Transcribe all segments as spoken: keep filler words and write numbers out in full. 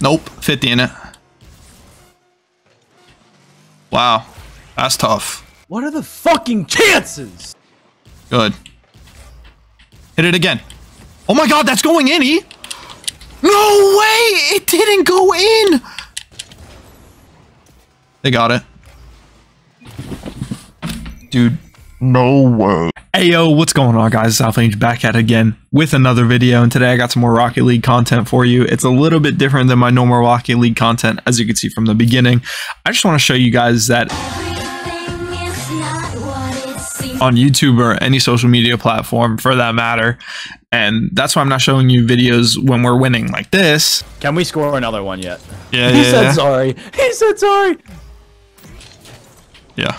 Nope. fifty in it. Wow. That's tough. What are the fucking chances? Good. Hit it again. Oh my god, that's going in, E! No way! It didn't go in! They got it. Dude. No way. Hey yo, what's going on guys? Southlange back at it again with another video, and today I got some more Rocket League content for you. It's a little bit different than my normal Rocket League content, as you can see from the beginning. I just want to show you guys that on YouTube or any social media platform for that matter, and that's why I'm not showing you videos when we're winning like this. Can we score another one yet? Yeah, he yeah, said yeah. sorry. He said sorry. Yeah.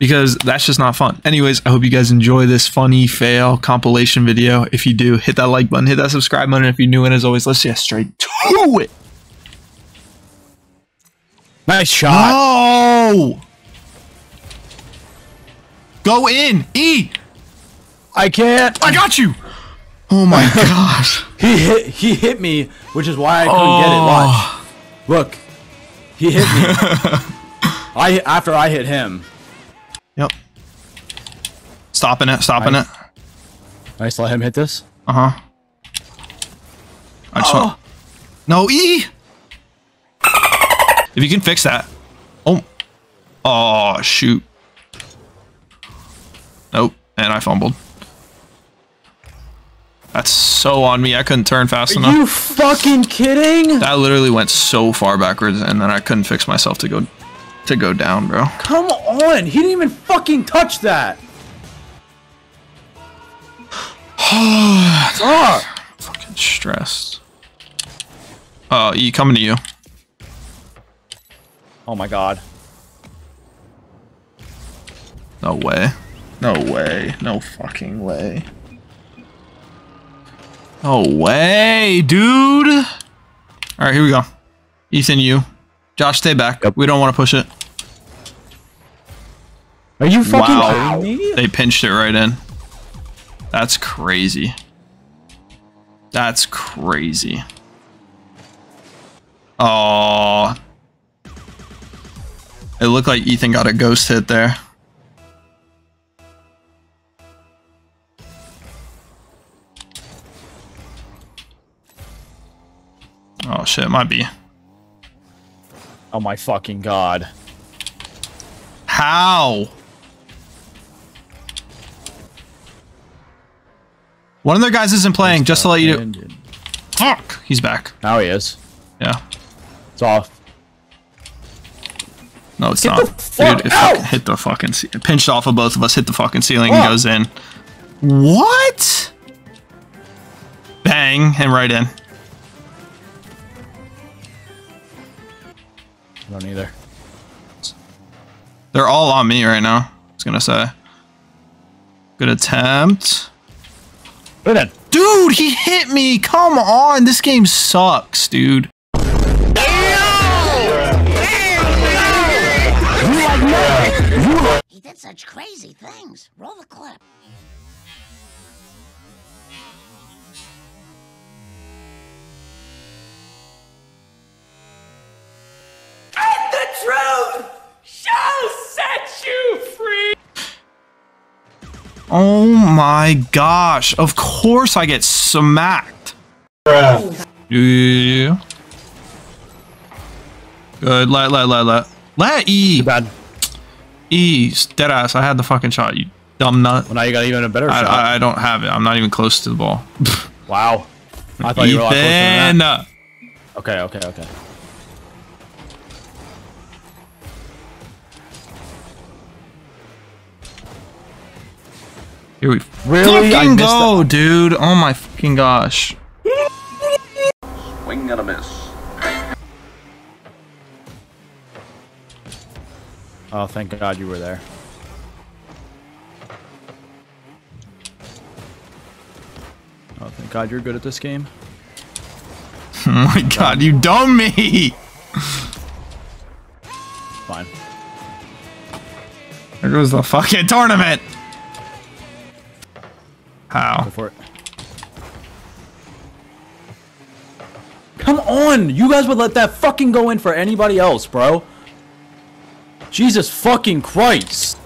Because that's just not fun. Anyways, I hope you guys enjoy this funny fail compilation video. If you do, hit that like button, hit that subscribe button. If you're new, and as always, let's get straight to it. Nice shot. No! Go in. E! I can't. I got you. Oh my gosh. He hit, he hit me, which is why I couldn't oh. get it. Watch. Look. He hit me. I after I hit him. Yep. Stopping it, stopping nice. it. Nice, let him hit this. Uh huh. I just oh. want... No E. If you can fix that. Oh. Oh shoot. Nope, and I fumbled. That's so on me. I couldn't turn fast enough. Are you fucking kidding? That literally went so far backwards, and then I couldn't fix myself to go to go down, bro. Come on. He didn't even fucking touch that. Oh, fucking stressed. Oh, uh, E coming to you. Oh my god. No way. No way. No fucking way. No way, dude. All right, here we go. Ethan, you. Josh, stay back. Yep. We don't want to push it. Are you fucking wow. kidding me? They pinched it right in. That's crazy. That's crazy. Oh. It looked like Ethan got a ghost hit there. Oh shit, it might be. Oh my fucking god. How? One of their guys isn't playing, just to let you know. Fuck! He's back. Now he is. Yeah. It's off. No, it's not. Dude, it fucking hit the fucking ceiling. It pinched off of both of us, hit the fucking ceiling, and goes in. What? Bang, and right in. I don't either. They're all on me right now. I was gonna say. Good attempt. Dude, he hit me. Come on. This game sucks, dude. He did such crazy things. Roll the clip. Oh my gosh, of course I get smacked. Bruh. Yeah. Good, let, let, let, let. Let E. Too bad. E, dead ass, I had the fucking shot, you dumb nut. Well, now you got even a better I, shot. I, I don't have it, I'm not even close to the ball. Wow. I thought Ethan. You were a lot closer than that. Okay, okay, okay. Here we really fucking go, that. dude. Oh my fucking gosh. Swing and a miss. Oh, thank God you were there. Oh, thank God you're good at this game. Oh my God, you dummy! Fine. There goes the fucking tournament! How? Go for it. Come on! You guys would let that fucking go in for anybody else, bro. Jesus fucking Christ!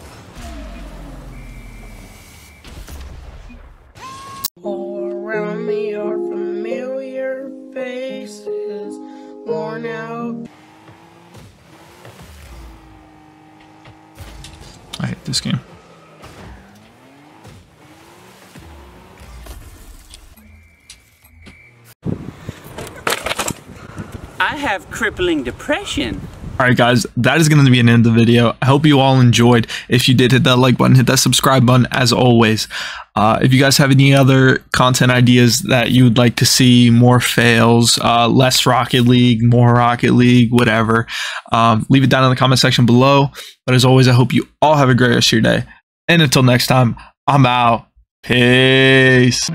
Around me are familiar faces, worn out. I hate this game. I have crippling depression. Alright guys, that is going to be an end of the video. I hope you all enjoyed. If you did, hit that like button, hit that subscribe button as always. Uh, if you guys have any other content ideas that you would like to see, more fails, uh, less Rocket League, more Rocket League, whatever, um, leave it down in the comment section below. But as always, I hope you all have a great rest of your day. And until next time, I'm out. Peace.